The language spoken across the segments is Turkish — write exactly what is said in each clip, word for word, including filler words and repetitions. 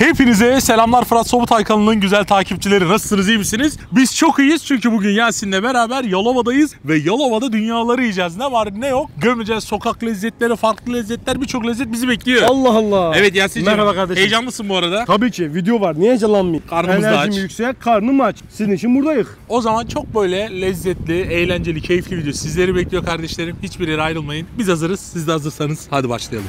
Hepinize selamlar Fırat Sobutay kanalının güzel takipçileri. Nasılsınız, iyi misiniz? Biz çok iyiyiz çünkü bugün Yasin'le beraber Yalova'dayız ve Yalova'da dünyaları yiyeceğiz. Ne var ne yok gömeceğiz. Sokak lezzetleri, farklı lezzetler, birçok lezzet bizi bekliyor. Allah Allah. Evet Yasin'cim. Merhaba kardeşim. Heyecanlısın bu arada. Tabii ki, video var. Niye heyecanlanmayayım? Karnımız da aç. Enerjim yüksek, karnım aç. Sizin için buradayız. O zaman çok böyle lezzetli, eğlenceli, keyifli video sizleri bekliyor kardeşlerim. Hiçbir yere ayrılmayın. Biz hazırız. Siz de hazırsanız hadi başlayalım.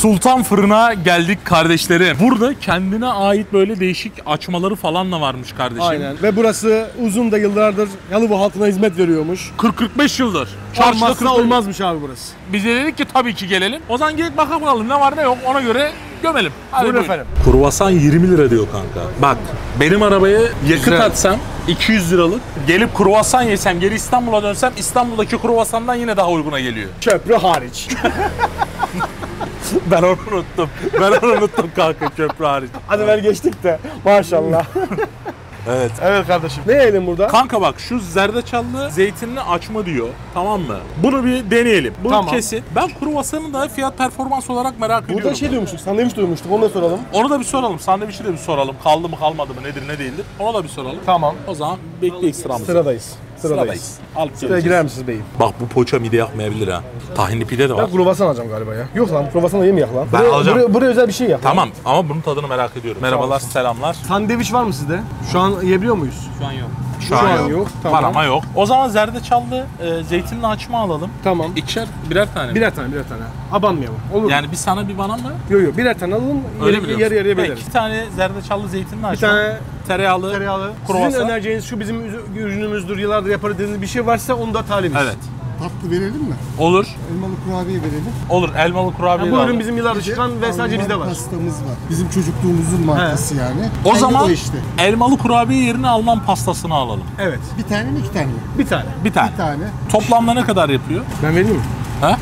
Sultan fırına geldik kardeşlerim. Burada kendine ait böyle değişik açmaları falan da varmış kardeşim. Aynen. Ve burası uzun da yıllardır Yalova halkına hizmet veriyormuş. kırk kırk beş yıldır. Çarşıda olmazmış abi burası. Biz de dedik ki tabii ki gelelim. O zaman gelip bakalım ne var ne yok, ona göre gömelim. Hadi buyurun efendim. Kruvasan yirmi lira diyor kanka. Bak benim arabaya yakıt atsam iki yüz liralık. Gelip kruvasan yesem, geri İstanbul'a dönsem İstanbul'daki kruvasandan yine daha uyguna geliyor. Köprü hariç. Ben onu unuttum. Ben onu unuttum kanka, köprü hariç. Hadi ver geçtik de maşallah. Evet. Evet kardeşim. Ne yiyelim burada? Kanka bak şu zerdeçallı zeytinli açma diyor. Tamam mı? Bunu bir deneyelim. Bunu tamam. Kesin. Ben kruvasanı da fiyat performans olarak merak burada ediyorum. Burada şey diyormuştuk, sandviç duymuştuk. Onu da soralım. Onu da bir soralım. Sandviçi de bir soralım. Kaldı mı kalmadı mı, nedir ne değildir. Ona da bir soralım. Tamam. O zaman bekleyiz sıramızı. Sıradayız. Sıradayız. Alıp sıraya girer misiniz beyim? Bak bu poğaça mide yakmayabilir ha. Tahinli pide de var. Ben kruvasan alacağım galiba ya. Yok lan, kruvasan da yemeyek lan. Ben buraya, alacağım. Buraya, buraya özel bir şey yap. Tamam ama bunun tadını merak ediyorum. Merhabalar, selamlar. Sandviç var mı sizde? Şu an yiyebiliyor muyuz? Şu an yok. Şu, Şu an, an yok. yok. Tamam. Var ama yok. O zaman zerdeçallı e, zeytinli açma alalım. Tamam. İçer birer tane mi? Birer tane, birer tane. Abanmayalım. Olur. Yani bir sana bir bana mı? Yok yok, birer tane alalım. Öyle mi? Yarı yarıya böleriz. İki tane zerdeçallı zeytinli açma. Bir tane tereyağlı, tereyağlı kruvasan. Sizin önereceğiniz şu bizim ürünümüzdür, yıllardır yaparız dediğiniz bir şey varsa onu da talibiz. Evet. Tatlı verelim mi? Olur. Elmalı kurabiye verelim. Olur, elmalı kurabiye. Bu ürün bizim yıllardır çıkan ve sadece bizde var. Pastamız var. Bizim çocukluğumuzun markası He. yani. O Elbide zaman işte. elmalı kurabiye yerine Alman pastasını alalım. Evet. Bir tane mi, iki tane mi? Bir tane. Bir tane. Bir tane. Toplamda ne kadar yapıyor? Ben vereyim mi? Ha?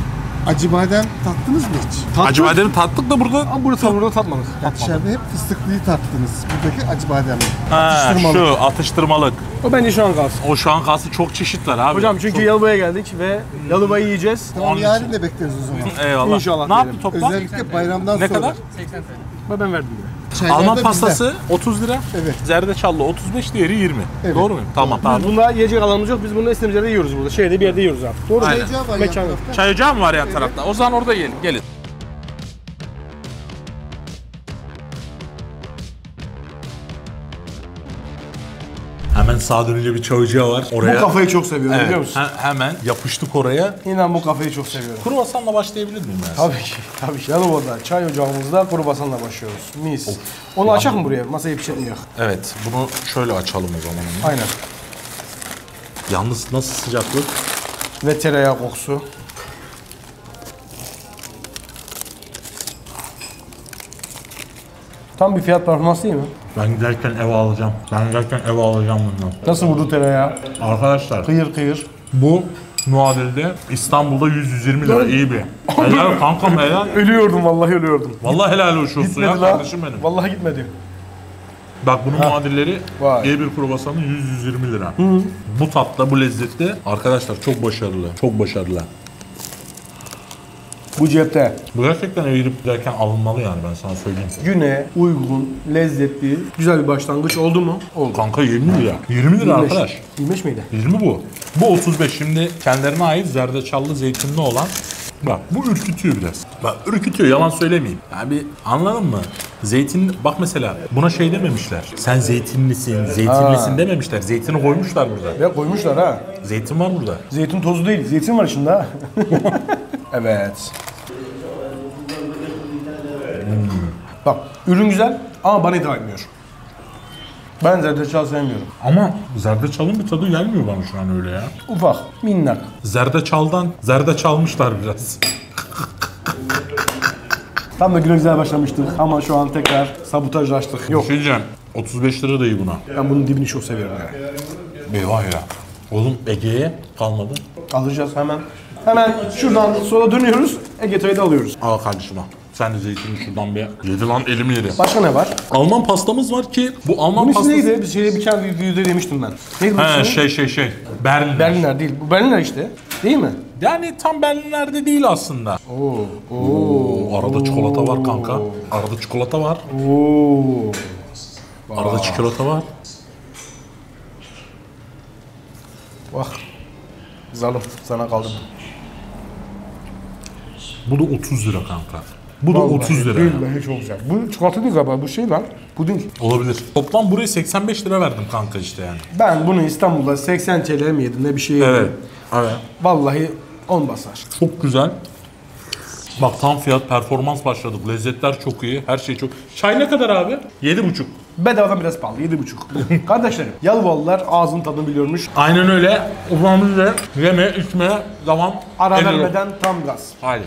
Acı badem tattınız mı hiç? Tatlı. Acı bademi tattık da burada... Aa, burada, burada tatmadık. Dışarıda hep fıstıklıyı tattınız. Buradaki acı bademi. Atıştırmalık. Şu atıştırmalık. O bence şu an kalsın. O şu an kalsın, çok çeşit var abi. Hocam çünkü çok... Yalova'ya geldik ve Yalova'yı yiyeceğiz. Tamam, yarın da bekleriz o zaman. Eyvallah. İnşallah. Ne yaptı toplam? Özellikle bayramdan ne sonra. Ne kadar? seksen lira. Ben verdim bile. Çaylarda Alman pastası bizden. otuz lira, evet. Zerdeçallı otuz beş, diğeri yirmi. Evet. Doğru muyum? Tamam, tamam. Bunda yiyecek alanımız yok, biz bunu istediğimiz yerde yiyoruz burada. Şeyde bir yerde yiyoruz abi. Doğru. Aynen. Çay ocağı mı var yan evet. tarafta? O zaman orada yiyelim, gelin. Hemen sağ dönünce bir çay ocağı var. Oraya... Bu kafayı çok seviyorum, evet. biliyor musun? He hemen yapıştık oraya. İnan bu kafayı çok seviyorum. Kruvasanla başlayabilir miyim ben? Tabii ki, tabii ki. Yalova'da çay ocağımızda kruvasanla başlıyoruz. Mis. Of. Onu Lan açak mı buraya? Masayı bir şey yiyek. Evet, bunu şöyle açalım o zaman. Aynen. Yalnız nasıl sıcaklık? Ve tereyağı kokusu. Tam bir fiyat performansı değil mi? Ben giderken ev alacağım. Ben giderken ev alacağım bundan. Nasıl vurdu tereyağı? Arkadaşlar. Kıyır kıyır. Bu muadilde İstanbul'da yüz yüz yirmi lira iyi bir. Helal kankam, helal. Ölüyordum vallahi, ölüyordum. Vallahi helal olsun ya kardeşim benim. Vallahi gitmedi. Bak bunun ha. muadilleri Vay. iyi bir kruvasanın yüz yüz yirmi lira. Hı. Bu tatla, bu lezzette arkadaşlar çok başarılı. Çok başarılı. Bu cepte. Bu gerçekten eğilip giderken alınmalı yani, ben sana söyleyeyim. Güne uygun, lezzetli, güzel bir başlangıç oldu mu? Oldu. Kanka yirmi lira. yirmi lira arkadaş. yirmi beş miydi? yirmi bu. Bu otuz beş. Şimdi kendilerine ait zerdeçallı zeytinli olan. Bak bu ürkütüyor biraz. Bak ürkütüyor, yalan söylemeyeyim. Yani bir anladın mı? Zeytin, bak mesela buna şey dememişler. Sen zeytinlisin, zeytinlisin ha. dememişler. Zeytini koymuşlar burada. Ya koymuşlar ha. Zeytin var burada. Zeytin tozu değil, zeytin var içinde ha. Evet. Hmm. Bak ürün güzel ama bana hitap etmiyor. Ben zerdeçal sevmiyorum. Ama zerdeçalın bir tadı gelmiyor bana şu an öyle ya. Ufak, minnak. Zerdeçaldan zerdeçalmışlar biraz. Tam da güne güzel başlamıştık ama şu an tekrar sabotajlaştık. Yok. Düşüneceğim. otuz beş lira da iyi buna. Ben bunun dibini çok seviyorum yani. Eyvah ya. Oğlum Ege'ye kalmadı. Alacağız hemen. Hemen şuradan sola dönüyoruz. Ege Toy'da alıyoruz. Al kardeşim al. Sen de zeytini şuradan bir yedi lan, elimi yedi. Başka ne var? Alman pastamız var ki bu Alman pastası... Bunun neydi? Bir şeyde bir kere bir videoda demiştim ben. Neydi bu? He şey şey şey. Berliner. Berliner değil. Bu Berliner işte. Değil mi? Yani tam Berlinler'de değil aslında. Oo, oo, arada oo, çikolata var kanka. Arada çikolata var. Oo. Arada çikolata var. Bak. Zalım sana kaldım. Bu da otuz lira kanka. Bu da vallahi otuz lira. Billahi çok güzel. Bu çikolata değil galiba, bu şey var. Puding. Olabilir. Toplam buraya seksen beş lira verdim kanka işte yani. Ben bunu İstanbul'da seksen TL'ye mi yedim ne bir şey yedim. Evet. Evet. Vallahi on basar. Çok güzel. Bak tam fiyat performans başladık. Lezzetler çok iyi. Her şey çok. Çay ne kadar abi? yedi buçuk. Bedavadan biraz pahalı. yedi buçuk. Kardeşlerim, Yalovalılar ağzın tadını biliyormuş. Aynen öyle. Ufamızı da yeme, içme, zaman. Ara vermeden tam gaz. Haydi.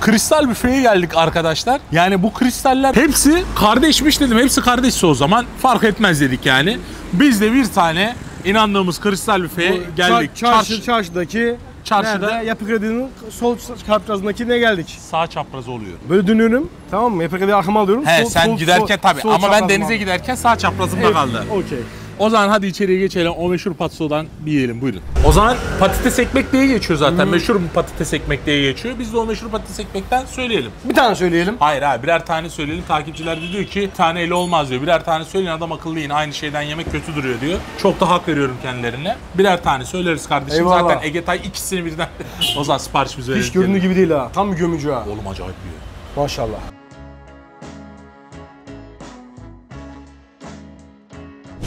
Kristal büfeye geldik arkadaşlar. Yani bu kristaller hepsi kardeşmiş dedim. Hepsi kardeşse o zaman fark etmez dedik yani. Biz de bir tane inandığımız kristal büfeye geldik. Çarşı, çarşıdaki, çarşıda nerede? Yapı Kredi'nin sol çaprazındakine geldik. Sağ çapraz oluyor. Böyle dönüyorum, tamam mı? Yapı Kredi'yi arkama alıyorum. He, sol, sen sol, giderken tabii ama ben denize abi giderken sağ çaprazımda evet, kaldı. Okey. O zaman hadi içeriye geçelim, o meşhur patsodan bir yiyelim, buyurun. O zaman patates ekmek diye geçiyor zaten, hmm. meşhur patates ekmek diye geçiyor. Biz de o meşhur patates ekmekten söyleyelim. Bir tane söyleyelim. Hayır abi, birer tane söyleyelim. Takipçiler de diyor ki, tane eli olmaz diyor. Birer tane söyleyin, adam akıllı yiyin. Aynı şeyden yemek kötü duruyor diyor. Çok da hak veriyorum kendilerine. Birer tane söyleriz kardeşim. Eyvallah. Zaten Egetay ikisini birden o zaman siparişimizi verelim. Hiç göründüğü gibi değil ha, tam gömücü ha. Oğlum acayip yiyor. Maşallah.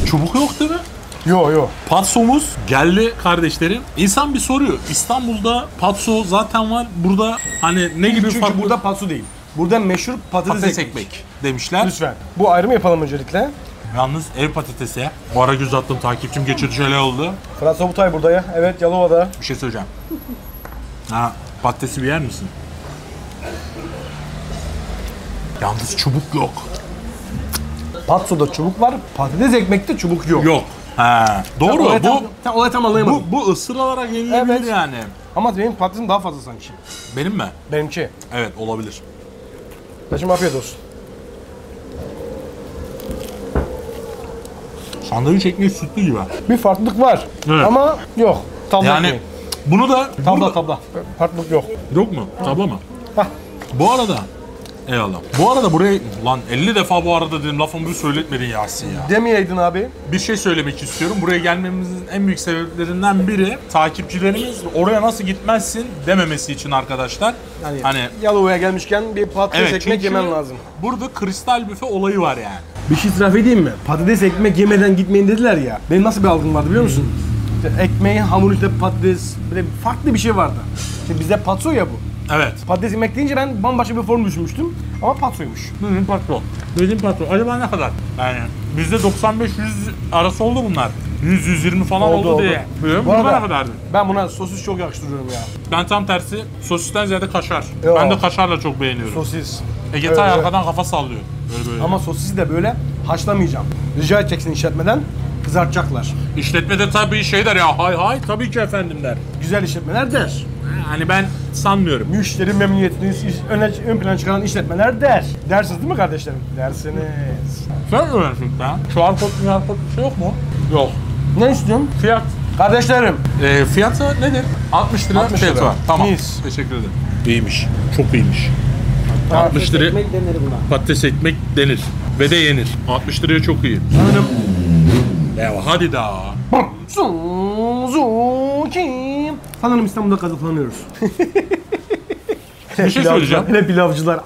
Çubuk yok değil mi? Yok yok. Patsomuz geldi kardeşlerim. İnsan bir soruyor. İstanbul'da patso zaten var. Burada hani ne gibi farklı? Burada patso değil. Burada meşhur patates, patates ekmek. ekmek demişler. Lütfen. Bu ayrımı yapalım öncelikle. Yalnız ev patatesi. Bu ara göz attım takipçim, geçirdi şöyle oldu. Fırat Sobutay burada ya. Evet, Yalova'da. Bir şey söyleyeceğim. Ha, patatesi bir yer misin? Yalnız çubuk yok. Patsoda çubuk var, patates ekmekte çubuk yok. Yok. He. Doğru. Tam, bu tam, olay tam anlayamadım. Bu, bu ısırılarak yenilebilir evet, yani. Ama benim patatesim daha fazla sanki. Benim mi? Benimki. Evet, olabilir. Kardeşim afiyet olsun. Sandviç ekmeği sütlü gibi. Bir farklılık var evet, ama yok. Tabla yani ekmeği. Bunu da... Tabla burada... tabla. Farklılık yok. Yok mu? Hı. Tabla mı? Hah. Bu arada... Eyvallah. Bu arada buraya lan elli defa bu arada dedim, lafımı bir söyletmedin Yasin ya. Demeyeydin abi. Bir şey söylemek istiyorum. Buraya gelmemizin en büyük sebeplerinden biri takipçilerimiz oraya nasıl gitmezsin dememesi için arkadaşlar. Yani, hani Yalova'ya gelmişken bir patates evet, ekmek yemen lazım. Burada kristal büfe olayı var yani. Bir şey itiraf edeyim mi? Patates ekmek yemeden gitmeyin dediler ya. Benim nasıl bir algım vardı biliyor musun? İşte ekmeğin hamuru işte patates, böyle farklı bir şey vardı. İşte bizde patso ya bu. Evet. Patates ekmek deyince ben bambaşka bir form düşünmüştüm ama patsoymuş. Bizim patso. Bizim patso. Acaba ne kadar? Yani bizde doksan beş yüz arası oldu bunlar. yüz yüz yirmi falan oldu, oldu diye. Oldu. Bu ne kadardı? Ben buna sosis çok yakıştırıyorum ya. Ben tam tersi, sosisten ziyade kaşar. Yo. Ben de kaşarla çok beğeniyorum. Sosis. Egetay evet, arkadan kafa sallıyor. Böyle böyle. Ama sosisi de böyle haşlamayacağım. Rica edeceksin işletmeden. Kızartacaklar. İşletmede tabii şey der ya, hay hay tabii ki efendim der. Güzel işletmeler der. Hani ben sanmıyorum. Müşteri memnuniyetini öne, ön plana çıkaran işletmeler der. Dersiniz değil mi kardeşlerim? Dersiniz. Sen öğrensin ya. Şu an kodlu, yan kodlu bir şey yok mu? Yok. Ne istiyorsun? Fiyat. Kardeşlerim. E, fiyatı nedir? altmış lira, altmış lira fiyatı var. Tamam. Mis. Teşekkür ederim. İyiymiş. Çok iyiymiş. altmış lira ekmek denir buna. Patates ekmek denir. Ve de yenir. altmış liraya çok iyi. Sanırım. Ya hadi daha. Sanırım İstanbul'da kazıklanıyoruz. Bir şey söyleyeceğim. Hele pilavcılar.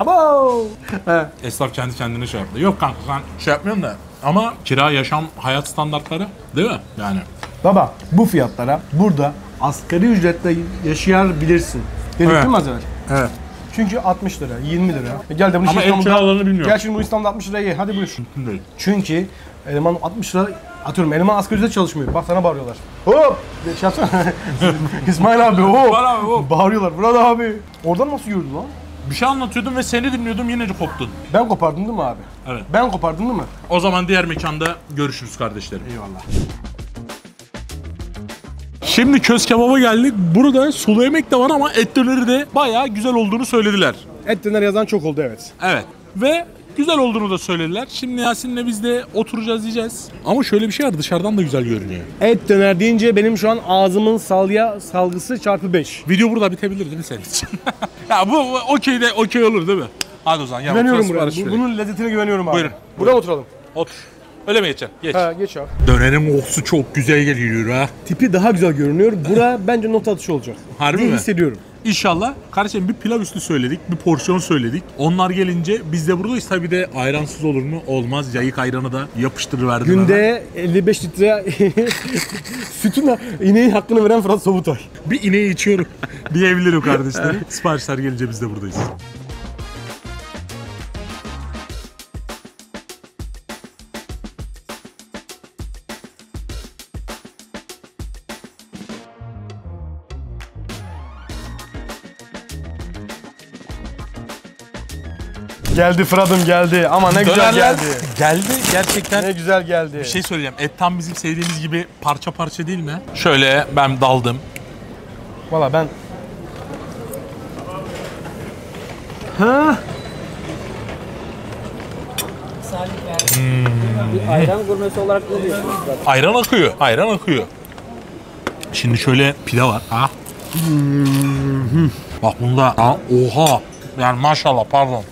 Esnaf kendi kendine şey yaptı. Yok kanka sen şey yapmıyorsun da. Ama kira, yaşam, hayat standartları değil mi? Yani. Baba bu fiyatlara burada asgari ücretle yaşayabilirsin. Dedik evet, değil mi az evvel? Evet. Çünkü altmış lira, yirmi lira. E gel de bunu ama ev kiralarını bilmiyorum. Gel şimdi bu İstanbul'da altmış lira ye. Hadi buyur. Çünkü eleman altmış lira... Atıyorum, eleman asgari ücretle çalışmıyor. Bak sana bağırıyorlar. Hop! Şey İsmail abi hop! Bağırıyorlar. Burada abi. Oradan nasıl yürüdü lan? Bir şey anlatıyordum ve seni dinliyordum, yine koptun. Ben kopardım değil mi abi? Evet. Ben kopardım değil mi? O zaman diğer mekanda görüşürüz kardeşlerim. Eyvallah. Şimdi köz kebaba geldik. Burada sulu yemek de var ama et döneri de bayağı güzel olduğunu söylediler. Et döner yazan çok oldu evet. Evet. Ve Güzel olduğunu da söylediler. Şimdi Yasin'le biz de oturacağız, yiyeceğiz. Ama şöyle bir şey var, dışarıdan da güzel görünüyor. Et döner deyince benim şu an ağzımın salya salgısı çarpı beş. Video burada bitebilir değil mi senin için? Ya bu okey de okey olur değil mi? Hadi o zaman. Ya güveniyorum buraya. Bu, bunun lezzetine güveniyorum abi. Buyurun. Burada oturalım. Otur. Öyle mi geçeceksin? Geç. He, geç abi. Dönerin kokusu çok güzel geliyor ha. Tipi daha güzel görünüyor. Bura bence nota atışı olacak. Harbi mi? Hissediyorum. İnşallah. Kardeşim bir pilav üstü söyledik, bir porsiyon söyledik. Onlar gelince biz de buradayız. Tabii de ayransız olur mu? Olmaz. Yayık ayranı da yapıştırıverdim. Günde hemen. elli beş litre sütün ineğin hakkını veren Fırat Sobutay. Bir ineği içiyorum. Bir evlilerim kardeşlerim. Siparişler gelince biz de buradayız. Geldi Fırat'ım geldi ama ne güzel geldi. Geldi gerçekten. Ne güzel geldi. Bir şey söyleyeceğim, et tam bizim sevdiğimiz gibi parça parça değil mi? Şöyle ben daldım. Valla ben... Ha? Hmm. Ayran gurmesi olarak ne diyorsunuz? Ayran akıyor, ayran akıyor. Şimdi şöyle pide var. Ha? Hmm. Bak bunda, ha? Oha. Yani maşallah, pardon.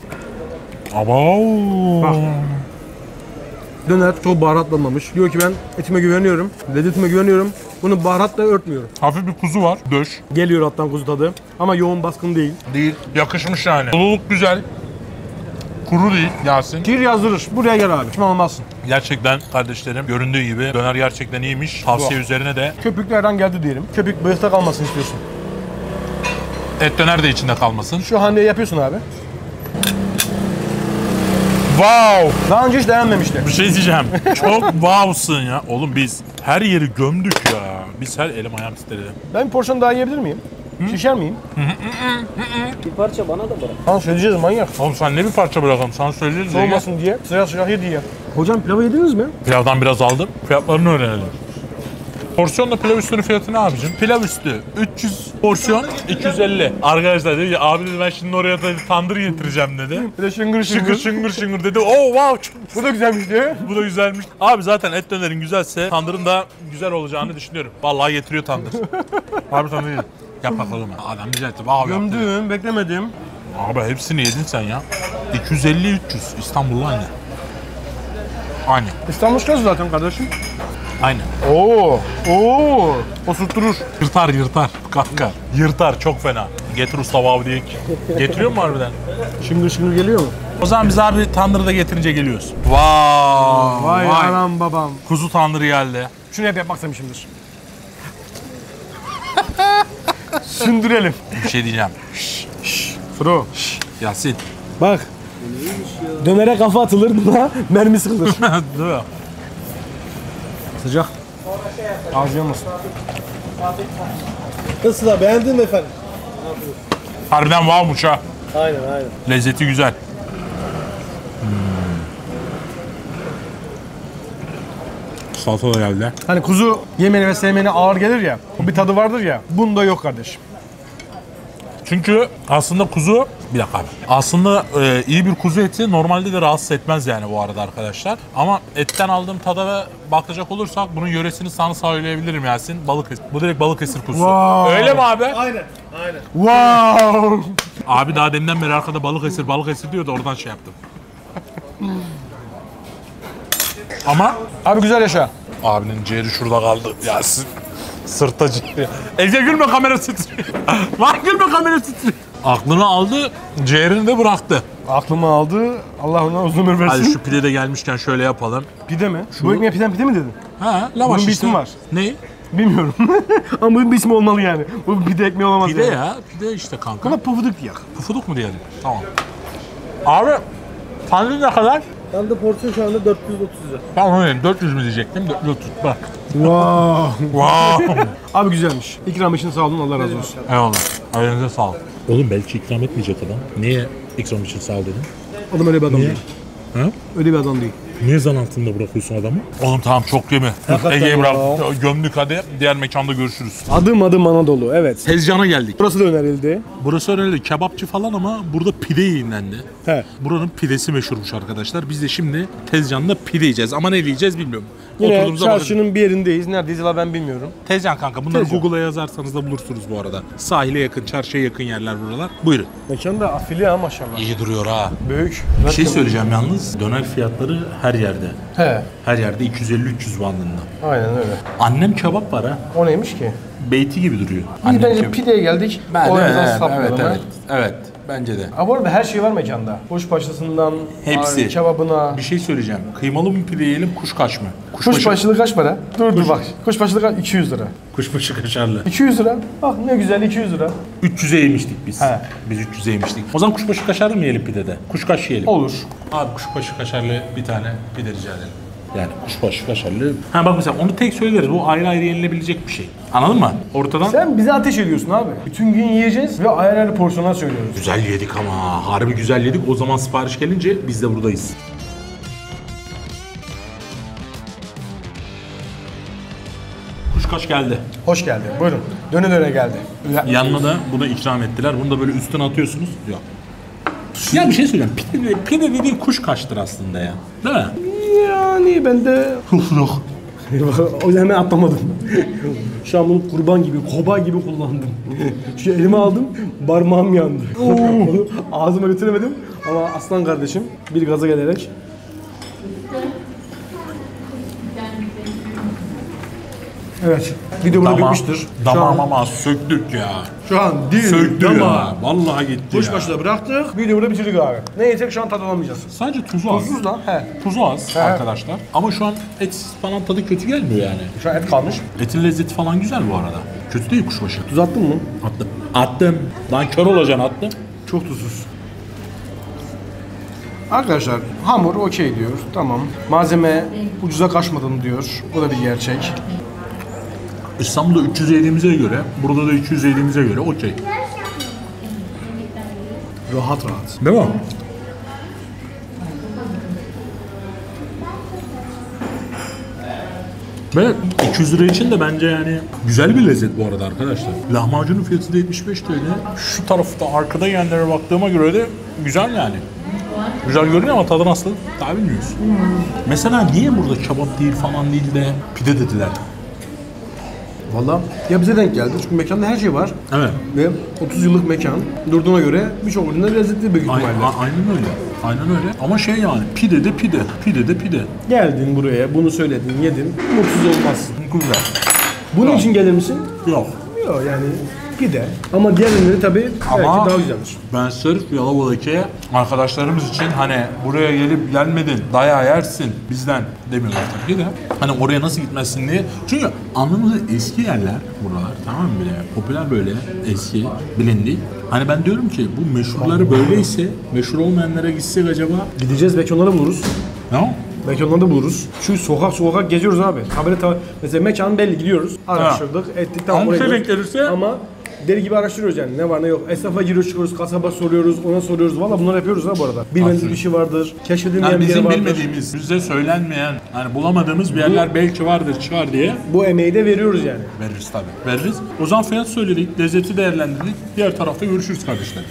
Bak. Döner çok baharatlanmamış. Diyor ki ben etime güveniyorum, lezzetime güveniyorum. Bunu baharatla örtmüyorum. Hafif bir kuzu var, döş. Geliyor alttan kuzu tadı ama yoğun baskın değil. Değil, yakışmış yani. Doluluk güzel. Kuru değil Yasin. Kir yazdırır, buraya gel abi. Pişman olmazsın. Gerçekten kardeşlerim, göründüğü gibi döner gerçekten iyiymiş. Tavsiye bak. Üzerine de. Köpüklerden geldi diyelim. Köpük bıyıkta kalmasın istiyorsun. Et döner de içinde kalmasın. Şu hamleyi yapıyorsun abi. Wow! Daha önce hiç denenmemişti. Bir şey diyeceğim. Çok wow'sun ya. Oğlum biz her yeri gömdük ya. Biz her elim ayağım titredi. Ben bir porsiyon daha yiyebilir miyim? Hı? Şişer miyim? Hı hı hı hı. Bir parça bana da bırak. Lan söyleyeceğiz manyak. Oğlum sen ne bir parça bırakalım? Sana söyleyeceğiz diye. Olmasın diye. Sıra sıra ye diye. Hocam pilavı yediniz mi? Pilavdan biraz aldım. Fiyatlarını öğrenelim. Porsiyonla pilav üstünün fiyatı ne abicim? Pilav üstü üç yüz, porsiyon iki yüz elli. Arkadaşlar dedi ki abi dedi ben şimdi oraya da tandır getireceğim dedi. Bir de şıngır şıngır. Şıngır şıngır şıngır dedi. Oh wow. Bu da güzelmiş değil mi? Bu da güzelmiş. Abi zaten et dönerin güzelse tandırın da güzel olacağını düşünüyorum. Vallahi getiriyor tandır. Abi tandır yedin. Yap bakalım. Adam güzel etti. Wow, gömdüm, beklemedim. Abi hepsini yedin sen ya. iki yüz elli üç yüz. İstanbul'lu aynı. Aynı. İstanbul köz zaten kardeşim. Aynen. Oo, oo, osurtturur. Yırtar, yırtar, kalkar. Yırtar, çok fena. Getir usta abi diye ki. Getiriyor mu harbiden? Şimdi şimdi geliyor mu? O zaman biz abi tandırı da getirince geliyoruz. Vaaav. Wow, vay, vay anam babam. Kuzu tandırı geldi. Şunu hep yapmak istemişimdir. Sündürelim. Bir şey diyeceğim. Şşş, şşş. Fro. Şşş, Yasin. Bak. Dönere kafa atılır, buna mermi sıkılır. Değil mi? Sıcak. Ağzı yanmasın. Nasıl da beğendin mi efendim? Harbiden wowmuş ha. Aynen aynen. Lezzeti güzel. Hmm. Salata da geldi. Hani kuzu yemeni ve sevmeni ağır gelir ya, o bir tadı vardır ya, bunda yok kardeşim. Çünkü aslında kuzu, bir dakika abi, aslında e, iyi bir kuzu eti normalde de rahatsız etmez yani bu arada arkadaşlar. Ama etten aldığım tada bakacak olursak bunun yöresini sana söyleyebilirim Yasin. Balıkesir. Bu direkt Balıkesir kuzusu. Wow. Öyle mi abi? Aynen, aynen. Wow. Abi daha deminden beri arkada Balıkesir, Balıkesir diyor da oradan şey yaptım. Ama... Abi güzel yaşa. Abinin ciğeri şurada kaldı Yasin. Sırtta ciğeri. Ece gülme, kamera titriyor. Lan gülme, kamera titriyor. Aklını aldı, ciğerini de bıraktı. Aklımı aldı, Allah ona uzun ömür versin. Hadi şu pide de gelmişken şöyle yapalım. Pide mi? Şu... Bu ekmeğe pide, pide mi dedin? Ha, lavaş bunun bir ismi var. Neyi? Bilmiyorum. Ama bunun bir ismi olmalı yani. Bu pide ekmeği olamaz. Pide yani. Ya, pide işte kanka. Buna pufuduk diyelim. Pufuduk mu diyelim? Tamam. Abi, tandır ne kadar? Tandır porsiyon şu anda dört yüz otuz lira. Tamam öyle, dört yüz mü diyecektim? dört yüz otuz, bak. Wow. Wow. Abi güzelmiş. İkram için sağ olun, Allah razı olsun. Eyvallah. Ailenize sağ olun. Oğlum belki ikram etmeyecek adam. Niye ikram için sağ ol dedim? Oğlum öyle bir adam Niye? değil. Ha? Öyle bir adam değil. Niye zan altında bırakıyorsun adamı? Oğlum tamam çok yeme. Ege'ye bırak. Gömdük hadi. Diğer mekanda görüşürüz. Adım adım Anadolu, evet. Tezcan'a geldik. Burası da önerildi. Burası önerildi. Kebapçı falan ama burada pide yayınlandı. He. Buranın pidesi meşhurmuş arkadaşlar. Biz de şimdi Tezcan'da pide yiyeceğiz. Ama ne yiyeceğiz bilmiyorum. Yine çarşının bir yerindeyiz. Neredeyiz la ben bilmiyorum. Tezcan kanka. Bunları Google'a yazarsanız da bulursunuz bu arada. Sahile yakın, çarşıya yakın yerler buralar. Buyurun. Mekan da afili ha maşallah. İyi duruyor ha. Büyük. Bir şey söyleyeceğim yalnız. Döner fiyatları her yerde. He. Her yerde iki yüz elli üç yüz bandında. Aynen öyle. Annem kebap var ha. O neymiş ki? Beyti gibi duruyor. İyi bence pideye geldik. Ben de, evet, evet, evet, evet. Bence de. Ama bu arada her şey var mekanda. Kuşbaşlısından, hepsi. Kebabına. Bir şey söyleyeceğim. Kıymalı mı pide yiyelim, kuşkaş mı? Kuşbaşı... Kuşbaşlı kaç para? Dur Kuş... dur bak. Kuşbaşlı kaç? iki yüz lira. Kuşbaşı kaşarlı. iki yüz lira. Bak ne güzel iki yüz lira. üç yüze yemiştik biz. He. Biz üç yüze yemiştik. O zaman kuşbaşı kaşarlı mı yiyelim pidede? Kuşkaş yiyelim. Olur. Abi kuşbaşı kaşarlı bir tane pide rica edelim. Yani kuşbaşı kaşarlı. Ha bak mesela onu tek söyleriz. Bu ayrı ayrı yenilebilecek bir şey. Anladın mı? Ortadan. Sen bize ateş ediyorsun abi. Bütün gün yiyeceğiz ve ayrı ayrı porsiyonlar söylüyoruz. Güzel yedik ama. Harbi güzel yedik. O zaman sipariş gelince biz de buradayız. Kuşkaş geldi. Hoş geldi. Buyurun. Döne döne geldi. Yanına da bunu ikram ettiler. Bunu da böyle üstüne atıyorsunuz. Yok. Ya bir şey söyleyeyim. Pide, pide dediğin kuşkaştır aslında ya. Değil mi? Yani ben de... Ruh o hemen atlamadım. Şu an bunu kurban gibi, koba gibi kullandım. Şu elime aldım, parmağım yandı. Ağzıma götüremedim ama aslan kardeşim bir gaza gelerek... Evet, video burada bitmiştir. Damağıma an... mas söktük ya. Şu an dil, söktü damağı. Vallahi gitti Kuş ya. Başına bıraktık, video burada bitirdik abi. Ne yiyecek şu an tad alamayacağız. Sadece tuzu az. Tuzsuz lan, he. Tuzu az he. Arkadaşlar. Ama şu an etsiz falan tadı kötü gelmiyor yani. Şu an et kalmış. Etin lezzeti falan güzel bu arada. Kötü değil kuşbaşı. Tuz attın mı? Attım. Attım. Lan kör olacaksın attım. Çok tuzsuz. Arkadaşlar hamur okey diyor, tamam. Malzeme ucuza kaçmadım diyor. O da bir gerçek. İstanbul'da üç yüz yediğimize göre, burada da iki yüz yediğimize göre okey. Rahat rahat. Değil mi? Ve iki yüz lira için de bence yani güzel bir lezzet bu arada arkadaşlar. Lahmacunun fiyatı da yetmiş beş lira. Şu tarafta arkada yiyenlere baktığıma göre de güzel yani. Güzel görünüyor ama tadı nasıl? Daha bilmiyoruz. Hmm. Mesela niye burada kebap değil falan değil de pide dediler? Valla ya bize denk geldi çünkü mekanda her şey var. Evet. Ve otuz yıllık mekan durduğuna göre birçok ürünler lezzetli bir ihtimalle. Aynen, aynen öyle. Aynen öyle. Ama şey yani pide de pide, pide de pide. Geldin buraya, bunu söyledin, yedin, mutsuz olmazsın. Güzel. Bunun Yok. için gelir misin? Yok. Yok yani pide. Ama diğer ürünleri tabii ama daha güzeldir. Ben sırf Yalova'daki arkadaşlarımız için hani buraya gelip gelmedin, dayağı yersin bizden demiyorlar tabii de. Hani oraya nasıl gitmezsin diye. Çünkü anlamında eski yerler buralar tamam mı bile? Popüler böyle eski, bilindik. Hani ben diyorum ki bu meşhurları böyleyse meşhur olmayanlara gitsek acaba? Gideceğiz belki onları buluruz. Tamam. Belki onları da buluruz. Çünkü sokak sokak geziyoruz abi. Haberi mesela mekan belli gidiyoruz. Araştırdık, ettik tam oraya gidiyoruz. Ama deli gibi araştırıyoruz yani ne var ne yok. Esnafa giriyoruz çıkıyoruz, kasaba soruyoruz, ona soruyoruz. Valla bunları yapıyoruz ha bu arada. Bilmediğimiz bir şey vardır, keşfedilmeyen yani bir yer vardır. Bizim bilmediğimiz, bize söylenmeyen, hani bulamadığımız bir yerler belki vardır, çıkar diye. Bu emeği de veriyoruz yani. Veririz tabii, veririz. O zaman fiyat söyledik, lezzeti değerlendirdik. Diğer tarafta görüşürüz kardeşler.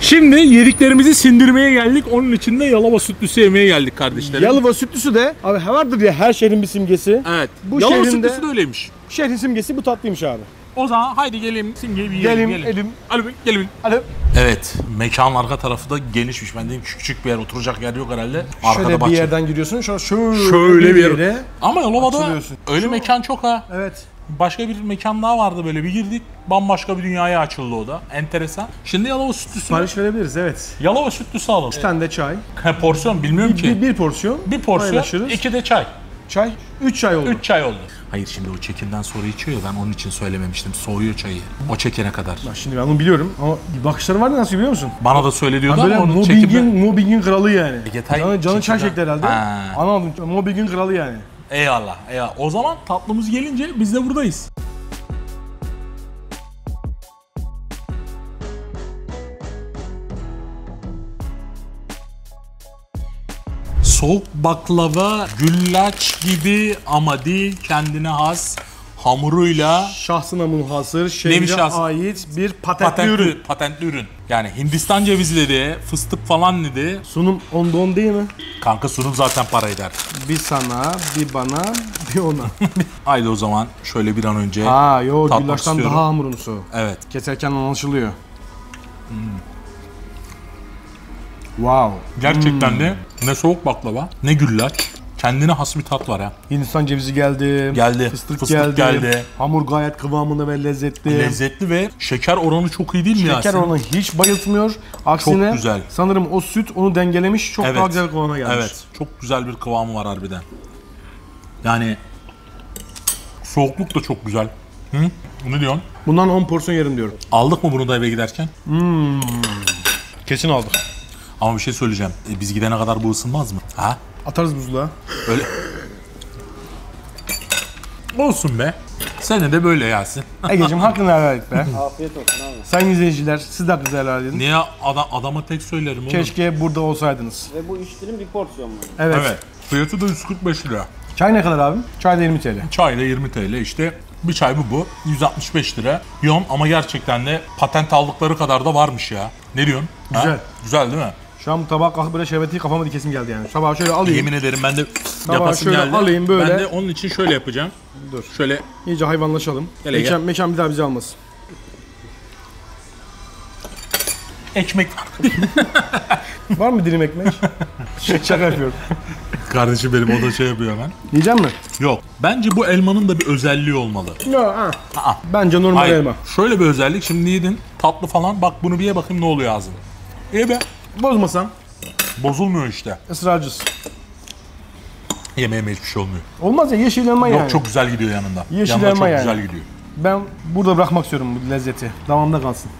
Şimdi yediklerimizi sindirmeye geldik. Onun için de Yalova sütlüsü yemeye geldik kardeşlerim. Yalova sütlüsü de abi vardır ya her şehrin bir simgesi. Evet. Bu Yalova sütlüsü de öyleymiş. Şehrin simgesi bu tatlıymış abi. O zaman haydi gelin simgeyi bir yiyelim. Gelin, gelin. Gelin, gelin. Gelin. Evet, mekanın arka tarafı da genişmiş. Ben dedim küçük bir yer, oturacak yer yok herhalde. Arkada şöyle bahçe. Bir yerden giriyorsun, şöyle, şöyle, şöyle bir yere. Ama Yalova'da öyle şu... mekan çok ha. Evet. Başka bir mekan daha vardı böyle bir girdik. Bambaşka bir dünyaya açıldı o da. Enteresan. Şimdi Yalova sütlüsü. Sipariş verebiliriz evet. Yalova sütlüsü alalım. üç tane de çay. He, porsiyon bilmiyorum bir, ki. Bir, bir porsiyon. Bir porsiyon. iki de çay. Çay. üç çay oldu. üç çay oldu. Hayır şimdi o çekimden sonra içiyor ben onun için söylememiştim. Soğuyor çayı. O çekene kadar. Bak şimdi ben onu biliyorum ama bakışları vardı nasıl biliyor musun? Bana da söyle diyordu ama onun çekimde. Mobbingin kralı yani. Egetay canı, canı çay çekti herhalde. Anladım. Mobbingin kralı yani. Eyvallah, eyvallah. O zaman tatlımız gelince biz de buradayız. soğuk baklava, güllaç gibi ama değil, kendine has hamuruyla, şahsına münhasır, şehre ait bir patentli, patentli ürün. Patentli ürün. Yani Hindistan cevizi dedi, fıstık falan dedi. Sunum onda on değil mi? Kanka sunum zaten para eder. Bir sana, bir bana, bir ona. Haydi o zaman şöyle bir an önce ha, yo, tatmak güllaçtan istiyorum. Daha hamurumsu. Evet. Keserken anlaşılıyor. Hmm. Wow. Gerçekten hmm. de ne soğuk baklava, ne güllaç. Kendine has bir tat var ha. Hindistan cevizi geldi. Geldi. Fıstık, fıstık geldi. geldi. Hamur gayet kıvamında ve lezzetli. Lezzetli ve şeker oranı çok iyi değil mi şeker Yasin? Şeker oranı hiç bayıltmıyor. Aksine çok güzel. Sanırım o süt onu dengelemiş. Çok evet. daha güzel kıvama gelmiş. Evet. Çok güzel bir kıvamı var harbiden. Yani soğukluk da çok güzel. Hı? Ne diyorsun? Bundan on porsiyon yerim diyorum. Aldık mı bunu da eve giderken? Hmm. Kesin aldık. Ama bir şey söyleyeceğim. E, biz gidene kadar bu ısınmaz mı? Ha? Atarız buzluğa. Öyle. Olsun be. Sen de böyle Yasin. Egeciğim hakkını helal et be. Afiyet olsun abi. Sayın izleyiciler, siz de hakkınızı helal edin. Niye adam, adama tek söylerim oğlum. Keşke burada olsaydınız. Ve bu üç dilim bir porsiyon mu? Evet. evet. Fiyatı da yüz kırk beş lira. Çay ne kadar abi? Çay da yirmi TL. Çay da yirmi TL işte. Bir çay bu bu. yüz altmış beş lira. Yom ama gerçekten de patent aldıkları kadar da varmış ya. Ne diyorsun? Güzel. Ha? Güzel değil mi? Şu an bu tabağa kalkıp böyle şerbeti kafama dikesim geldi yani. Tabağı şöyle alayım. Yemin ederim ben de yapasım geldi. Alayım böyle. Ben de onun için şöyle yapacağım. Dur. Şöyle iyice hayvanlaşalım. Hele mekan, gel. Mekan bir daha bizi almasın. Ekmek var mı? Var mı dilim ekmek? Şaka yapıyorum. Kardeşim benim o da şey yapıyor hemen. Yiyecek mi? Yok. Bence bu elmanın da bir özelliği olmalı. Yok. Ha. Aa. Bence normal hayır. elma. Şöyle bir özellik. Şimdi yedin tatlı falan. Bak bunu bir ye bakayım ne oluyor ağzına. İyi be. Bozmasan. Bozulmuyor işte. Israrcısın. Yeme yeme hiçbir şey olmuyor. Olmaz ya yeşil elma yani. Yok çok güzel gidiyor yanında. Yeşil yanında elma çok yani. Güzel gidiyor. Ben burada bırakmak istiyorum bu lezzeti. Damağımda kalsın.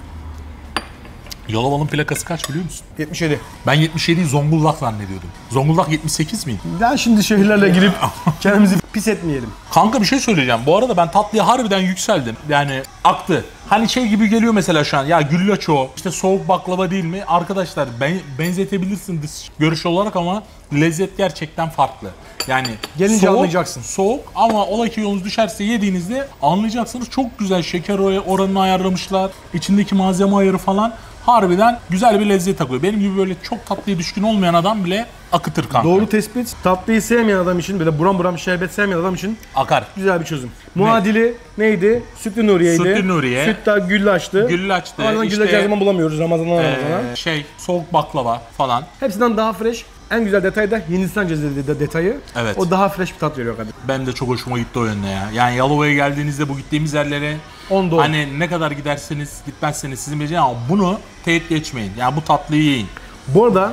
Yalova'nın plakası kaç biliyor musun? yetmiş yedi. Ben yetmiş yediyi Zonguldak zannediyordum. Zonguldak yetmiş sekiz miydi? Ben şimdi şehirlerle girip kendimizi pis etmeyelim. Kanka bir şey söyleyeceğim. Bu arada ben tatlıya harbiden yükseldim. Yani aktı. Hani şey gibi geliyor mesela şu an. Ya güllaç o. İşte soğuk baklava değil mi? Arkadaşlar ben, benzetebilirsiniz görüş olarak ama lezzet gerçekten farklı. Yani gelince soğuk, anlayacaksın. Soğuk ama ola ki yolunuz düşerse yediğinizde anlayacaksınız. Çok güzel şeker oranını ayarlamışlar. İçindeki malzeme ayarı falan. Harbiden güzel bir lezzet takıyor. Benim gibi böyle çok tatlıya düşkün olmayan adam bile akıtır kanka. Doğru tespit. Tatlıyı sevmeyen adam için, böyle buram buram şerbet sevmeyen adam için akar. Güzel bir çözüm. Muadili ne? neydi? Sütlü Nuriye'ydi. Sütlü Nuriye. Süt daha güllaçtı. Güllaçtı. Ama işte, güllaç her zaman bulamıyoruz Ramazan'dan ee, Ramazan'a. Şey, soğuk baklava falan. Hepsinden daha fresh. En güzel detay da Hindistan cevizi de detayı. Evet. O daha fresh bir tat veriyor kardeşim. Ben de çok hoşuma gitti o yönde ya. Yani Yalova'ya geldiğinizde bu gittiğimiz yerlere on doğru. Hani ne kadar giderseniz gitmezseniz sizin bileceğiniz ama bunu teyit geçmeyin. Yani bu tatlıyı yiyin. Bu arada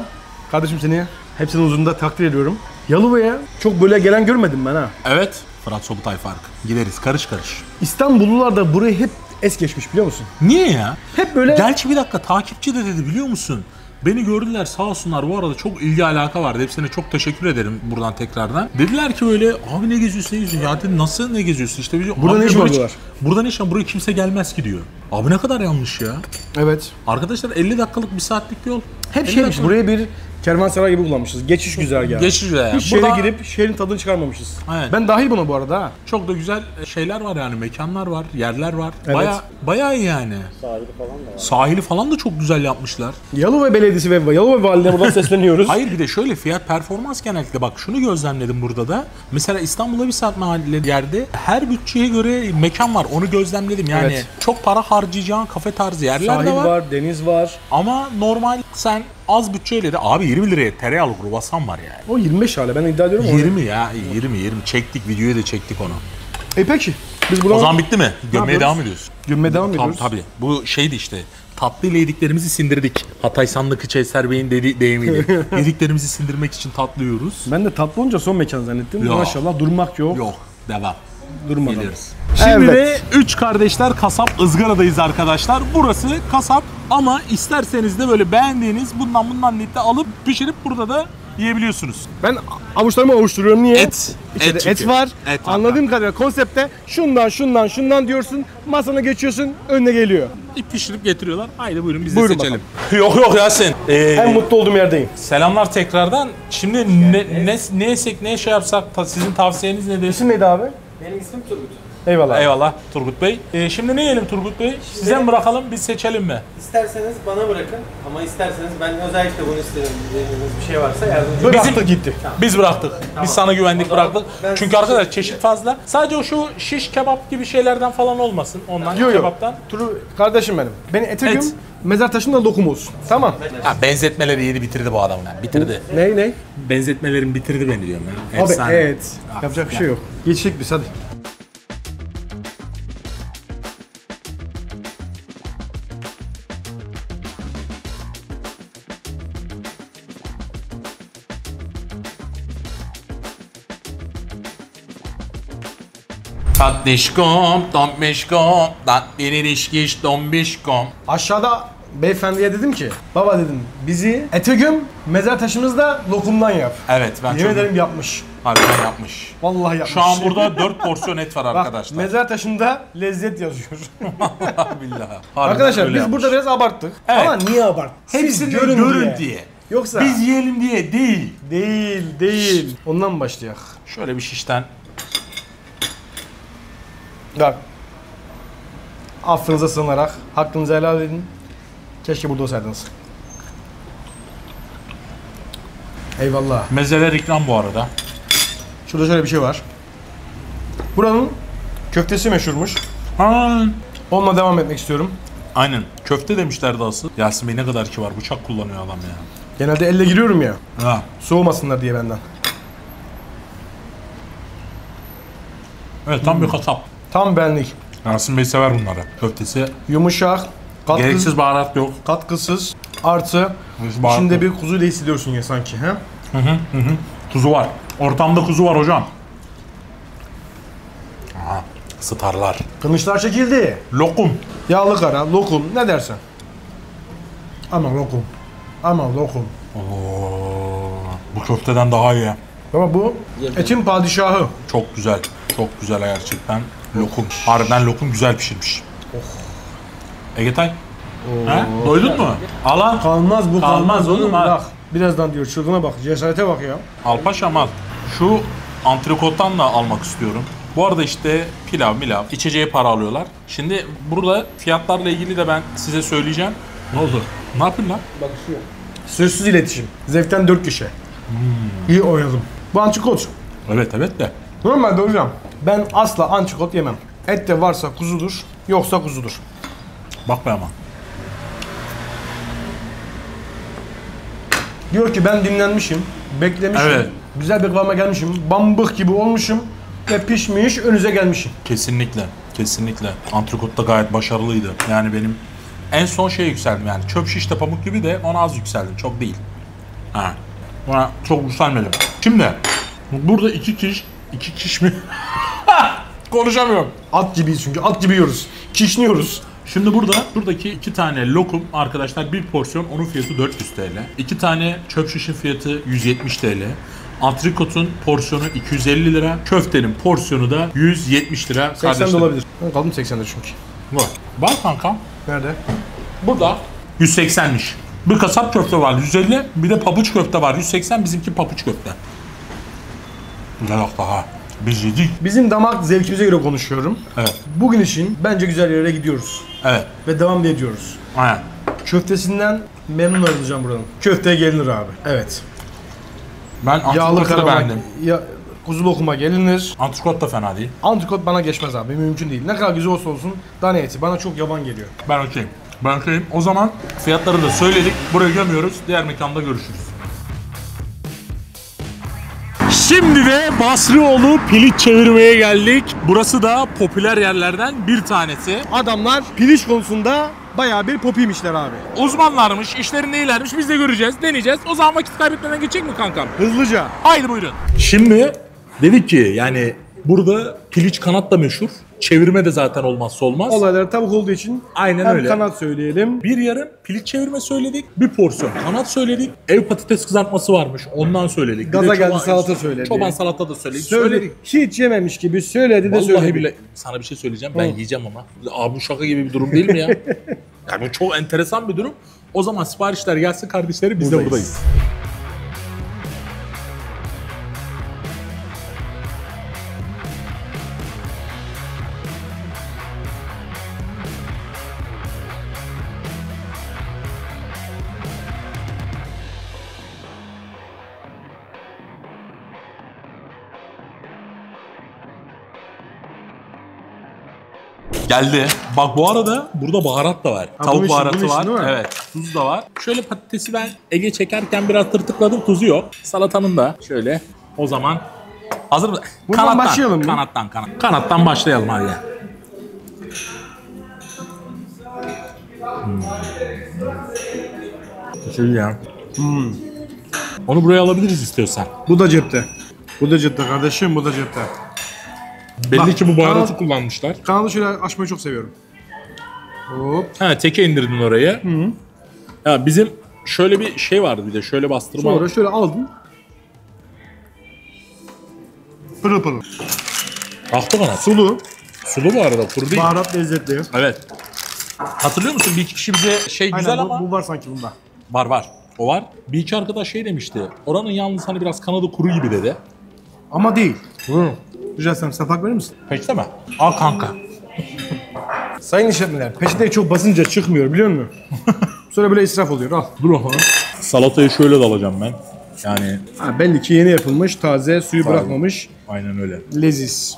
kardeşim seni hepsinin uzunluğunda takdir ediyorum. Yalova'ya çok böyle gelen görmedim ben ha. Evet. Fırat Sobutay farkı. Gideriz karış karış. İstanbullular da burayı hep es geçmiş biliyor musun? Niye ya? Hep böyle... Gerçi bir dakika takipçi de dedi biliyor musun? Beni gördüler sağ olsunlar bu arada çok ilgi alaka vardı. Hepsine çok teşekkür ederim buradan tekrardan. Dediler ki böyle abi ne geziyorsun ne geziyorsun ya dedim, nasıl ne geziyorsun işte. Biliyor, burada ne işler? Burada ne işler? Buraya kimse gelmez ki diyor. Abi ne kadar yanlış ya. Evet. Arkadaşlar elli dakikalık bir saatlik yol. Hep şeymiş buraya bir kervansaray gibi bulunmuşuz. Geçiş güzergahı. Geçiş güzergahı. Hiç burada... şehre girip şehrin tadını çıkarmamışız. Evet. Ben dahil buna bu arada ha. Çok da güzel şeyler var yani mekanlar var, yerler var. Evet. Baya, bayağı iyi yani. Sahili falan da var. Sahili falan da çok güzel yapmışlar. Yalova Belediyesi ve Yalova Valiliğine buradan sesleniyoruz. Hayır bir de şöyle fiyat performans genellikle bak şunu gözlemledim burada da. Mesela İstanbul'a bir saat mahalleli yerde her bütçeye göre mekan var onu gözlemledim yani. Evet. Çok para harcayacağın kafe tarzı yerler sahil de var. Sahil var, deniz var. Ama normal sen az bütçeyle de abi yirmi liraya tereyağlı kruvasan var yani. O yirmi beş hala ben iddia ediyorum. yirmi onu. Ya yirmi yirmi çektik videoyu da çektik onu. E peki biz buradan... O zaman bitti mi? Gömmeye devam ediyoruz. Gömmeye devam ediyoruz. Tabii bu şeydi işte tatlıyla yediklerimizi sindirdik. Hatay Sandıkçı Çeser Bey'in dedi deyimiyle. Yediklerimizi sindirmek için tatlıyoruz. Ben de tatlı olunca son mekan zannettim. Yok. Maşallah durmak yok. Yok devam. Durmadan. Geliriz. Şimdi evet. de üç kardeşler kasap ızgaradayız arkadaşlar. Burası kasap ama isterseniz de böyle beğendiğiniz bundan bundan nette alıp pişirip burada da yiyebiliyorsunuz. Ben avuçlarımı avuşturuyorum. Niye? Et. İçeride et, et var. Et Anladığım kadarıyla konsepte şundan şundan şundan diyorsun. Masana geçiyorsun. Önüne geliyor. İp pişirip getiriyorlar. Haydi buyurun biz de buyurun seçelim. Yok yok Yasin. Ee, en mutlu olduğum yerdeyim. Selamlar tekrardan. Şimdi ne, ne, ne yesek ne şey yapsak sizin tavsiyeniz nedir? İsim neydi abi? Benim ismim Turgut. Eyvallah. Eyvallah Turgut Bey. Ee, şimdi ne yiyelim Turgut Bey? Şimdi size mi bırakalım, biz seçelim mi? İsterseniz bana bırakın ama isterseniz ben özellikle bunu isterim dediğiniz bir şey varsa yardımcı. Bıraktık gitti. Tamam. Biz bıraktık. Tamam. Biz sana güvendik bıraktık. Çünkü arkadaşlar çeşit fazla. Sadece o şu şiş kebap gibi şeylerden falan olmasın. Ondan yo, yo. kebaptan. Turu kardeşim benim. Beni ete göm. Mezar taşında lokum olsun. Tamam. Ha, benzetmeleri yedi bitirdi bu adam yani. Bitirdi. Ne ne? Benzetmelerim bitirdi beni diyorum ben. Abi efsane. Evet. Aksın. Yapacak bir şey yok. Geçecek biz hadi. Tatlışkom, tombişkom, tatlirişkiş, tombişkom. Aşağıda beyefendiye dedim ki, baba dedim bizi ete göm, mezar taşımızda lokumdan yap. Evet ben yemin ederim yapmış. Harbiden yapmış. Vallahi yapmış. Şu an burada dört porsiyon et var arkadaşlar. Bak, mezar taşında lezzet yazıyor. Vallahi billahi. Arkadaşlar biz yapmış. Burada biraz abarttık. Evet. Ama niye abarttık? Hepsini görün, görün diye. diye. Yoksa biz yiyelim diye değil. Değil, değil. Şişt. Ondan mı başlayak? Şöyle bir şişten. Bak, affınıza sığınarak, hakkınızı helal edin. Keşke burada olsaydınız. Eyvallah. Mezeler ikram bu arada. Şurada şöyle bir şey var. Buranın köftesi meşhurmuş. Ha. Onunla devam etmek istiyorum. Aynen. Köfte demişlerdi asıl. Yasin Bey ne kadar ki var, bıçak kullanıyor adam ya. Genelde elle giriyorum ya. Ha. Soğumasınlar diye benden. Evet, tam hmm. bir kasap. Tam benlik. Yasin Bey sever bunları. Köftesi yumuşak, katkı, gereksiz baharat yok. Katkısız. Artı içinde bir kuzu ile hissediyorsun ya sanki he? Hı hı hı. Kuzu var. Ortamda kuzu var hocam. Aha, starlar. Kınışlar çekildi. Lokum. Yağlı kara, lokum ne dersen. Ama lokum. Ama lokum. Oo, bu köfteden daha iyi. Ama bu etin padişahı. Çok güzel. Çok güzel gerçekten. Lokum. Harbiden lokum güzel pişirmiş. Oh. Egetay. He? Doydun mu? Alan. Kalmaz bu. Kalmaz oğlum. Bak. Birazdan diyor çılgına bak. Cesarete bak ya. Alpaş Amal. Şu antrikottan da almak istiyorum. Bu arada işte pilav milav. İçeceğe para alıyorlar. Şimdi burada fiyatlarla ilgili de ben size söyleyeceğim. Ne oldu? Ne yapayım lan? Bakışıyor. Sözsüz iletişim. Zevkten dört kişi. Hmm. İyi oynadım. Bu antrikot. Evet evet de. Normalde hocam ben asla antrikot yemem. Et de varsa kuzudur, yoksa kuzudur. Bak be ama. Diyor ki ben dinlenmişim, beklemişim, evet. Güzel bir kıvama gelmişim, bambık gibi olmuşum ve pişmiş önünüze gelmişim. Kesinlikle, kesinlikle. Antrikot da gayet başarılıydı. Yani benim en son şey yükseldim yani çöp şişte pamuk gibi de ona az yükseldim, çok değil. Ha. Ona çok yükselmedim. Şimdi burada iki kiş. İki kiş mi? Konuşamıyorum. At gibiyiz çünkü. At gibi yiyoruz. Kişniyoruz. Şimdi burada, buradaki iki tane lokum arkadaşlar bir porsiyon onun fiyatı dört yüz TL. İki tane çöp şişin fiyatı yüz yetmiş TL. Antrikotun porsiyonu iki yüz elli lira. Köftenin porsiyonu da yüz yetmiş lira. seksen kardeşler. Olabilir. Kaldım seksende çünkü. Var. Var kankam. Nerede? Burada. yüz seksenmiş. Bir kasap köfte var yüz elli. Bir de pabuç köfte var yüz seksen. Bizimki pabuç köfte. Güzel daha. Biz yedik. Bizim damak zevkimize göre konuşuyorum. Evet. Bugün için bence güzel yerlere gidiyoruz. Evet. Ve devam ediyoruz. Aynen. Köftesinden memnun olacağım buranın. Köfteye gelinir abi. Evet. Ben antrikotu beğendim. Ya, kuzu lokuma gelinir. Antrikot da fena değil. Antrikot bana geçmez abi. Mümkün değil. Ne kadar güzel olsa olsun dana eti bana çok yaban geliyor. Ben okeyim. Ben okeyim. O zaman fiyatları da söyledik. Buraya gömüyoruz. Diğer mekanda görüşürüz. Şimdi de Basrıoğlu piliç çevirmeye geldik. Burası da popüler yerlerden bir tanesi. Adamlar piliç konusunda bayağı bir popiymişler abi. Uzmanlarmış, işlerinde iyilermiş. Biz de göreceğiz, deneyeceğiz. O zaman vakit kaybetmeden geçecek mi kankam? Hızlıca. Haydi buyurun. Şimdi dedik ki yani burada piliç kanat da meşhur. Çevirme de zaten olmazsa olmaz. Olaylar tavuk olduğu için aynen hem öyle. Kanat söyleyelim. Bir yarım piliç çevirme söyledik. Bir porsiyon kanat söyledik. Ev patates kızartması varmış. Ondan söyledik. Gaza geldi salata söyledik. Çoban salata da söyledik. Söyledik. Hiç yememiş gibi söyledi de söyledik. Vallahi bile sana bir şey söyleyeceğim. Ben Hı. yiyeceğim ama. Abi bu şaka gibi bir durum değil mi ya? Yani bu çok enteresan bir durum. O zaman siparişler gelsin kardeşleri, biz buradayız. de buradayız. Geldi. Bak bu arada burada baharat da var. Ha, tavuk işin, baharatı var. Evet. Tuz da var. Şöyle patatesi ben Ege çekerken biraz tırtıkladım. Tuzu yok. Salatanın da şöyle. O zaman hazır mı? Kanattan başlayalım mı? Kanattan, kanattan. Kanattan başlayalım hadi. Hmm. Şöyle ya. Hmm. Onu buraya alabiliriz istiyorsan. Bu da cepte. Bu da cepte kardeşim, bu da cepte. Belli Bak, ki bu baharatı kanal, kullanmışlar. Kanalı şöyle açmayı çok seviyorum. Hop. Ha, teke indirdin oraya. Hı -hı. Ya bizim şöyle bir şey vardı bir de, şöyle bastırma. Sonra şöyle aldım. Pırıl pırıl. Aktı kanat. Sulu. Sulu bu arada, kuru değil. Baharat lezzetli. Evet. Hatırlıyor musun bir iki kişi bize şey Aynen, güzel bu, ama. Bu var sanki bunda. Var var. O var. Bir iki arkadaş şey demişti. Oranın yalnız hani biraz kanadı kuru gibi dedi. Ama değil. Hı. Rica etsem sapak verir misin? Peçete. Al kanka. Sayın işletmeler, peçeteye çok basınca çıkmıyor biliyor musun? Sonra böyle israf oluyor. Al. Dur oha. Salatayı şöyle de alacağım ben. Yani... Ha, belli ki yeni yapılmış, taze, suyu Tabii. bırakmamış. Aynen öyle. Leziz.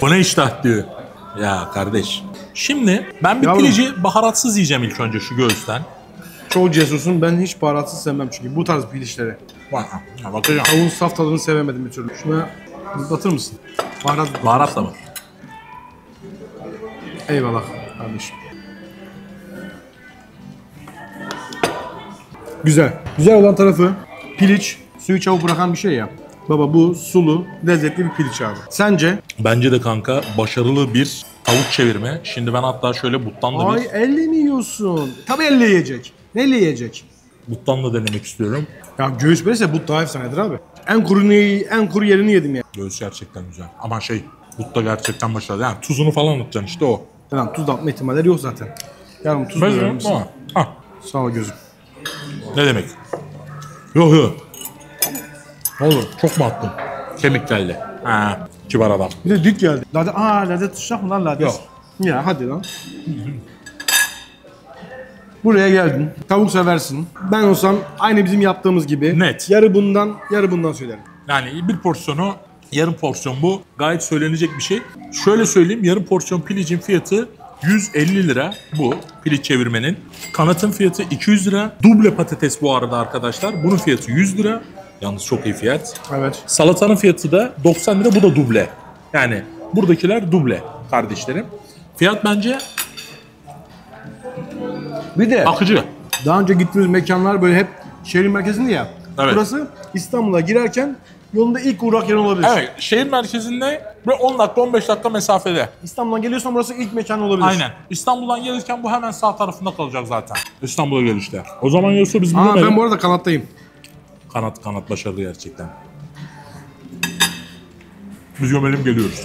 Bu ne iştah diyor. Ya kardeş. Şimdi ben bir Yavrum. pilici baharatsız yiyeceğim ilk önce şu göğüsten. Çok cesursun, ben hiç baharatsız sevmem çünkü bu tarz pilişleri. Bakacağım. Tavuğun saf tadını sevemedim bir türlü. Şuna zıplatır mısın? Baharat, baharat da mı? Eyvallah kardeşim. Güzel. Güzel olan tarafı piliç, suyu çabuk bırakan bir şey ya. Baba bu sulu, lezzetli bir piliç abi. Sence? Bence de kanka başarılı bir tavuk çevirme. Şimdi ben hatta şöyle buttan da Ay, bir... Ay elle mi yiyorsun? Tabii elle yiyecek. Neyle yiyecek? Buttan da denemek istiyorum. Ya göğüs böyleyse but daha efsanedir abi. En kuru, en kuru yerini yedim ya. Göğüs gerçekten güzel. Ama şey, but da gerçekten başarılı. Yani tuzunu falan atacaksın işte o. Tamam, tuz da atma ihtimalleri yok zaten. Yarın tuz da verir misin? Ha. Sağ ol gözüm. Ne demek? Yok yok. Ne olur, çok mu attın? Kemik geldi. Ha, kibar adam. Bir de dük geldi. Lade, aa lade tutacak mı lan lade? Yok. Ya hadi lan. Buraya geldin. Tavuk seversin. Ben olsam aynı bizim yaptığımız gibi. Net. Yarı bundan, yarı bundan söylerim. Yani bir porsiyonu, yarım porsiyon bu. Gayet söylenecek bir şey. Şöyle söyleyeyim, yarım porsiyon pilicin fiyatı yüz elli lira bu piliç çevirmenin. Kanatın fiyatı iki yüz lira. Duble patates bu arada arkadaşlar. Bunun fiyatı yüz lira. Yalnız çok iyi fiyat. Evet. Salatanın fiyatı da doksan lira. Bu da duble. Yani buradakiler duble kardeşlerim. Fiyat bence... Bir de akıcı. Daha önce gittiğimiz mekanlar böyle hep şehrin merkezinde ya. Evet. Burası İstanbul'a girerken yolunda ilk uğrak yer olabilir. Evet, şehir merkezinde böyle on dakika on beş dakika mesafede. İstanbul'dan geliyorsan burası ilk mekan olabilir. Aynen. İstanbul'dan gelirken bu hemen sağ tarafında kalacak zaten. İstanbul'a gelişte. O zaman yoksa biz bunu... Ben bu arada kanattayım. Kanat kanat başarılı gerçekten. Biz gömelim geliyoruz.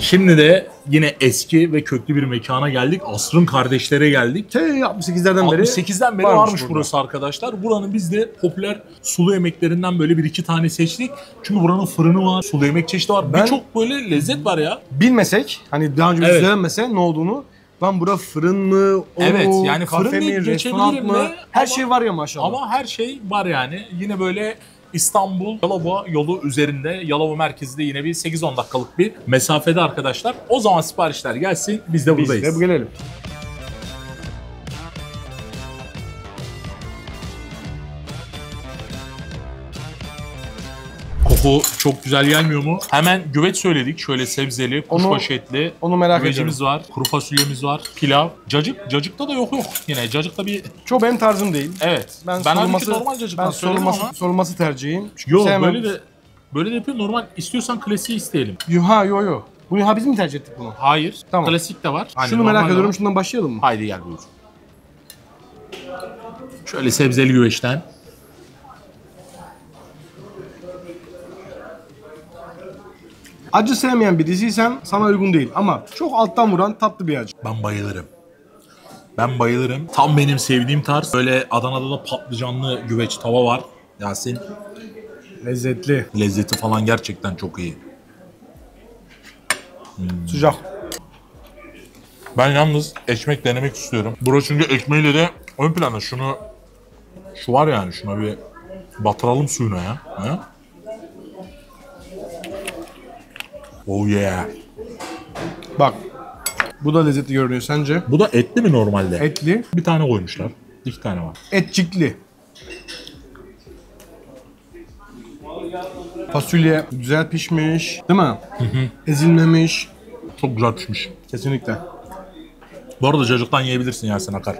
Şimdi de yine eski ve köklü bir mekana geldik. Asrın kardeşlere geldik. Te altmış sekizlerden beri. altmış sekizden beri varmış, varmış burası arkadaşlar. Buranın biz de popüler sulu yemeklerinden böyle bir iki tane seçtik. Çünkü buranın fırını var, sulu yemek çeşidi var. Birçok böyle lezzet var ya. Bilmesek, hani daha önce biz söylemese ne olduğunu. Lan bura fırın mı? O, evet yani fırın mı, restoran mı? Her ama, şey var ya maşallah. Ama her şey var yani. Yine böyle... İstanbul Yalova yolu üzerinde, Yalova merkezde yine bir sekiz on dakikalık bir mesafede arkadaşlar. O zaman siparişler gelsin, biz de buradayız. Biz de gelelim. Koku çok güzel gelmiyor mu? Hemen güveç söyledik. Şöyle sebzeli, kuşbaşı etli. Onu merak ediyorum. Güvecimiz var, kuru fasulyemiz var, pilav. Cacık, cacıkta da yok yok. Yine cacıkta bir... Çok benim tarzım değil. Evet. Ben, ben sorulması, normal cacıktan ben sorulması, sorulması tercihim. Yok böyle de... Böyle de yapıyor. Normal istiyorsan klasiği isteyelim. Yuha yo yo. Bu yuha biz mi tercih ettik bunu? Hayır. Tamam. Klasik de var. Hani şunu merak ediyorum. Var. Şundan başlayalım mı? Haydi gel buyur. Şöyle sebzeli güveçten. Acı sevmeyen bir diziysen sana uygun değil ama çok alttan vuran tatlı bir acı. Ben bayılırım. Ben bayılırım. Tam benim sevdiğim tarz. Böyle Adana'da da patlıcanlı güveç tava var. Yasin. Lezzetli. Lezzeti falan gerçekten çok iyi. Hmm. Sıcak. Ben yalnız ekmek denemek istiyorum. Bura çünkü ekmeğiyle de ön planda. Şunu, şu var yani, şuna bir batıralım suyuna ya. Ha? Oh yeah. Bak. Bu da lezzetli görünüyor sence? Bu da etli mi normalde? Etli. Bir tane koymuşlar. İki tane var. Etçikli. Fasulye güzel pişmiş. Değil mi? Hı hı. Ezilmemiş. Çok güzel pişmiş. Kesinlikle. Bu arada cacıktan yiyebilirsin Yasin, akar.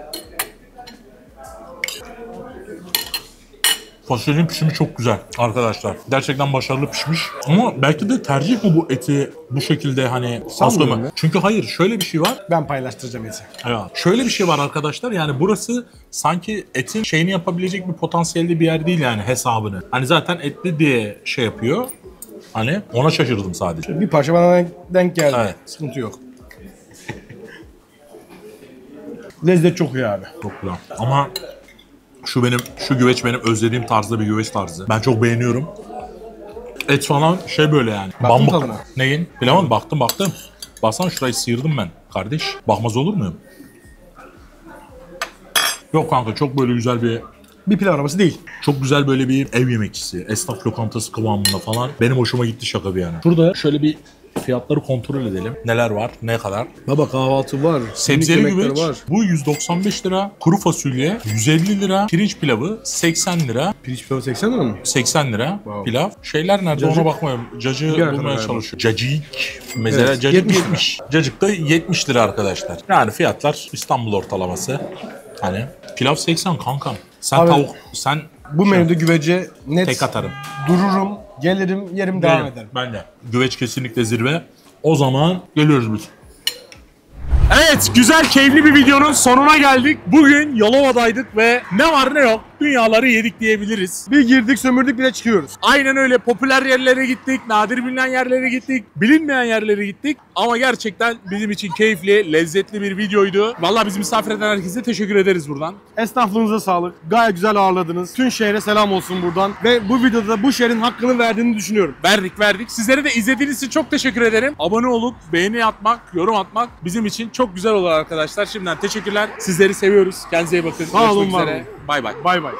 Fasulyenin pişimi çok güzel arkadaşlar. Gerçekten başarılı pişmiş. Ama belki de tercih mi bu eti bu şekilde hani saslama? Çünkü hayır, şöyle bir şey var. Ben paylaştıracağım eti. Evet. Şöyle bir şey var arkadaşlar. Yani burası sanki etin şeyini yapabilecek bir potansiyelde bir yer değil yani, hesabını. Hani zaten etli diye şey yapıyor. Hani ona şaşırdım sadece. Bir parça bana denk geldi. Evet. Sıkıntı yok. Lezzet çok iyi abi. Çok güzel. Ama Şu benim, şu güveç benim özlediğim tarzda bir güveç tarzı. Ben çok beğeniyorum. Et falan şey böyle yani. Baktın tadına. Neyin? Bilemem, baktım baktım. Baksana, şurayı sıyırdım ben kardeş. Bakmaz olur muyum? Yok kanka, çok böyle güzel bir... Bir pilav arabası değil. Çok güzel böyle bir ev yemekçisi, esnaf lokantası kıvamında falan. Benim hoşuma gitti şaka bir yani. Şurada şöyle bir fiyatları kontrol edelim. Neler var, ne kadar? Baba kahvaltı var. Sebzeli güveç var. Bu yüz doksan beş lira. Kuru fasulye yüz elli lira. Pirinç pilavı seksen lira. Pirinç pilavı seksen lira mı? seksen lira wow. Pilav. Şeyler nerede cacık. Ona bakmayalım. Cacığı bulmaya çalışıyorum. Cacık. Mesela evet. Cacık yetmiş. Cacık da yetmiş lira arkadaşlar. Yani fiyatlar İstanbul ortalaması. Hani pilav seksen kankam. Sen abi, tavuk, sen... Bu menüde güvece net tek atarım. Dururum, gelirim, yerim devam Benim, ederim. Ben de. Güveç kesinlikle zirve. O zaman geliyoruz biz. Evet, güzel, keyifli bir videonun sonuna geldik. Bugün Yalova'daydık ve ne var ne yok dünyaları yedik diyebiliriz. Bir girdik, sömürdük, bir de çıkıyoruz. Aynen öyle, popüler yerlere gittik, nadir bilinen yerlere gittik, bilinmeyen yerlere gittik. Ama gerçekten bizim için keyifli, lezzetli bir videoydu. Vallahi bizi misafir eden herkese teşekkür ederiz buradan. Esnaflığınıza sağlık, gayet güzel ağırladınız. Tüm şehre selam olsun buradan. Ve bu videoda bu şehrin hakkını verdiğini düşünüyorum. Verdik, verdik. Sizlere de izlediğiniz için çok teşekkür ederim. Abone olup, beğeni atmak, yorum atmak bizim için çok güzel olur arkadaşlar. Şimdiden teşekkürler. Sizleri seviyoruz. Kendinize iyi bakın. Sağ olun, var olun. Bay bay. Bay bay.